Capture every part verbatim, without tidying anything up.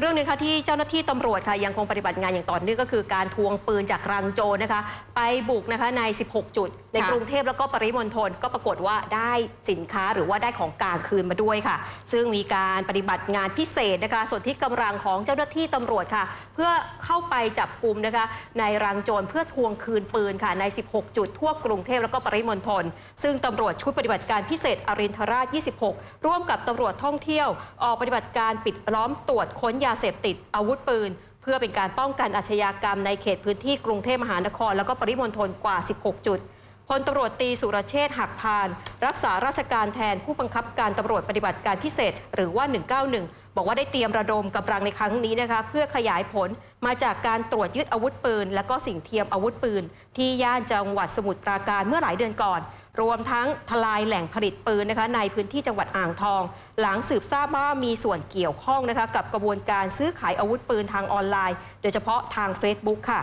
เรื่องนี้ค่ะที่เจ้าหน้าที่ตำรวจค่ะยังคงปฏิบัติงานอย่างต่อเนื่องก็คือการทวงปืนจากรังโจรนะคะไปบุกนะคะในสิบหกจุดในกรุงเทพแล้วก็ปริมณฑลก็ปรากฏว่าได้สินค้าหรือว่าได้ของกลางคืนมาด้วยค่ะซึ่งมีการปฏิบัติงานพิเศษนะคะส่วนที่กำลังของเจ้าหน้าที่ตำรวจค่ะเพื่อเข้าไปจับกุมนะคะในรังโจรเพื่อทวงคืนปืนค่ะในสิบหกจุดทั่วกรุงเทพแล้วก็ปริมณฑลซึ่งตำรวจชุดปฏิบัติการพิเศษอรินทราชยี่สิบหกร่วมกับตำรวจท่องเที่ยวออกปฏิบัติการปิดล้อมตรวจค้นยาเสพติดอาวุธปืนเพื่อเป็นการป้องกันอาชญากรรมในเขตพื้นที่กรุงเทพมหานครแล้วก็ปริมณฑลกว่าสิบหกจุดพลตำรวจตีสุรเชษฐ์หักพานรักษาราชการแทนผู้บังคับการตำรวจปฏิบัติการพิเศษหรือว่าหนึ่งเก้าหนึ่งบอกว่าได้เตรียมระดมกำลังในครั้งนี้นะคะเพื่อขยายผลมาจากการตรวจยึดอาวุธปืนและก็สิ่งเทียมอาวุธปืนที่ย่านจังหวัดสมุทรปราการเมื่อหลายเดือนก่อนรวมทั้งทลายแหล่งผลิตปืนนะคะในพื้นที่จังหวัดอ่างทองหลังสืบทราบว่ามีส่วนเกี่ยวข้องนะคะกับกระบวนการซื้อขายอาวุธปืนทางออนไลน์โดยเฉพาะทาง Facebook ค่ะ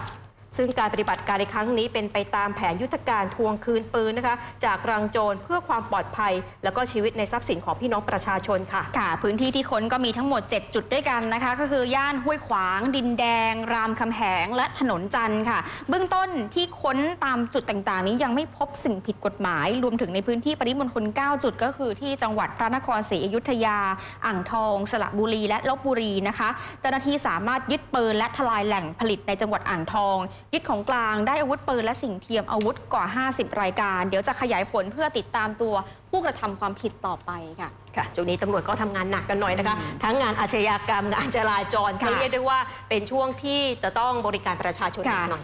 ซึ่งการปฏิบัติการในครั้งนี้เป็นไปตามแผนยุทธการทวงคืนปืนนะคะจากรังโจรเพื่อความปลอดภัยและก็ชีวิตในทรัพย์สินของพี่น้องประชาชนค่ะค่ะพื้นที่ที่ค้นก็มีทั้งหมดเจ็ดจุดด้วยกันนะคะก็คือย่านห้วยขวางดินแดงรามคำแหงและถนนจันทร์ค่ะเบื้องต้นที่ค้นตามจุดต่างๆนี้ยังไม่พบสิ่งผิดกฎหมายรวมถึงในพื้นที่ปริมณฑลเก้าจุดก็คือที่จังหวัดพระนครศรีอยุธยาอ่างทองสระบุรีและลพบุรีนะคะเจ้าหน้าที่สามารถยึดปืนและทลายแหล่งผลิตในจังหวัดอ่างทองยึดของกลางได้อาวุธปืนและสิ่งเทียมอาวุธกว่าห้าสิบรายการเดี๋ยวจะขยายผลเพื่อติดตามตัวผู้กระทำความผิดต่อไปค่ะค่ะช่วงนี้ตำรวจก็ทำงานหนักกันหน่อยนะคะทั้งงานอาชญากรรมงานจราจรเรียกได้ว่าเป็นช่วงที่จะต้องบริการประชาชนหน่อย